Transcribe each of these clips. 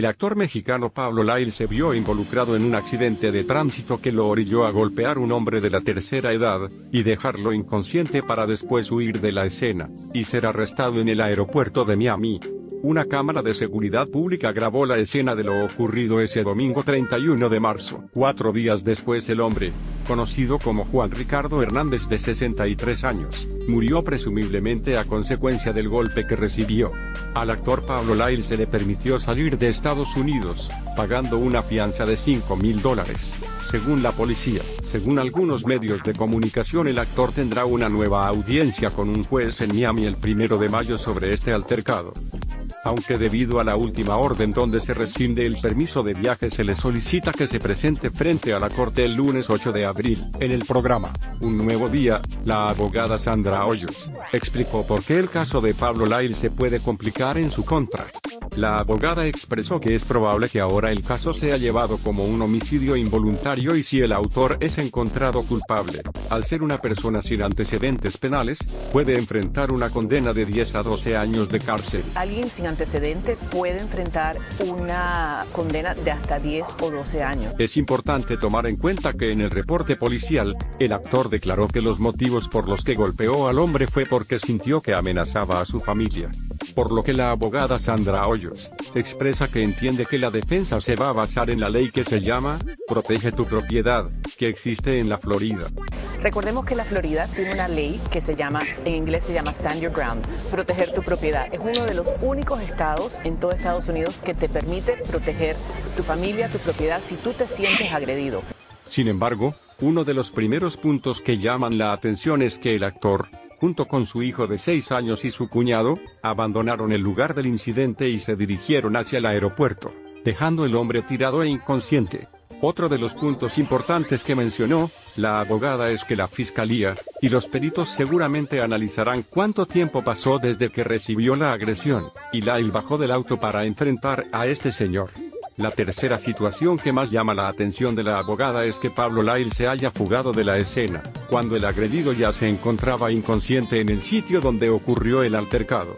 El actor mexicano Pablo Lyle se vio involucrado en un accidente de tránsito que lo orilló a golpear a un hombre de la tercera edad, y dejarlo inconsciente para después huir de la escena, y ser arrestado en el aeropuerto de Miami. Una cámara de seguridad pública grabó la escena de lo ocurrido ese domingo 31 de marzo. 4 días después el hombre, conocido como Juan Ricardo Hernández de 63 años, murió presumiblemente a consecuencia del golpe que recibió. Al actor Pablo Lyle se le permitió salir de Estados Unidos, pagando una fianza de $5.000, según la policía. Según algunos medios de comunicación, el actor tendrá una nueva audiencia con un juez en Miami el 1 de mayo sobre este altercado. Aunque debido a la última orden donde se rescinde el permiso de viaje se le solicita que se presente frente a la corte el lunes 8 de abril. En el programa Un Nuevo Día, la abogada Sandra Hoyos explicó por qué el caso de Pablo Lyle se puede complicar en su contra. La abogada expresó que es probable que ahora el caso sea llevado como un homicidio involuntario y si el autor es encontrado culpable, al ser una persona sin antecedentes penales, puede enfrentar una condena de 10 a 12 años de cárcel. Alguien sin antecedente puede enfrentar una condena de hasta 10 o 12 años. Es importante tomar en cuenta que en el reporte policial, el actor declaró que los motivos por los que golpeó al hombre fue porque sintió que amenazaba a su familia. Por lo que la abogada Sandra Hoyos expresa que entiende que la defensa se va a basar en la ley que se llama Protege tu propiedad, que existe en la Florida. Recordemos que la Florida tiene una ley que se llama, en inglés se llama Stand Your Ground, proteger tu propiedad. Es uno de los únicos estados en todo Estados Unidos que te permite proteger tu familia, tu propiedad, si tú te sientes agredido. Sin embargo, uno de los primeros puntos que llaman la atención es que el actor, junto con su hijo de 6 años y su cuñado, abandonaron el lugar del incidente y se dirigieron hacia el aeropuerto, dejando al hombre tirado e inconsciente. Otro de los puntos importantes que mencionó la abogada es que la fiscalía y los peritos seguramente analizarán cuánto tiempo pasó desde que recibió la agresión, y Lyle bajó del auto para enfrentar a este señor. La tercera situación que más llama la atención de la abogada es que Pablo Lyle se haya fugado de la escena, cuando el agredido ya se encontraba inconsciente en el sitio donde ocurrió el altercado.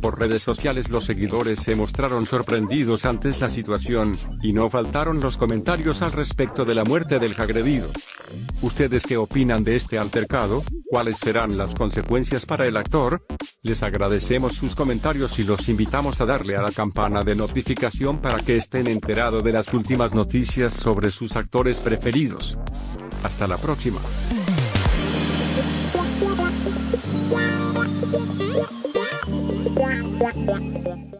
Por redes sociales los seguidores se mostraron sorprendidos ante la situación, y no faltaron los comentarios al respecto de la muerte del agredido. ¿Ustedes qué opinan de este altercado? ¿Cuáles serán las consecuencias para el actor? Les agradecemos sus comentarios y los invitamos a darle a la campana de notificación para que estén enterados de las últimas noticias sobre sus actores preferidos. Hasta la próxima. Wow.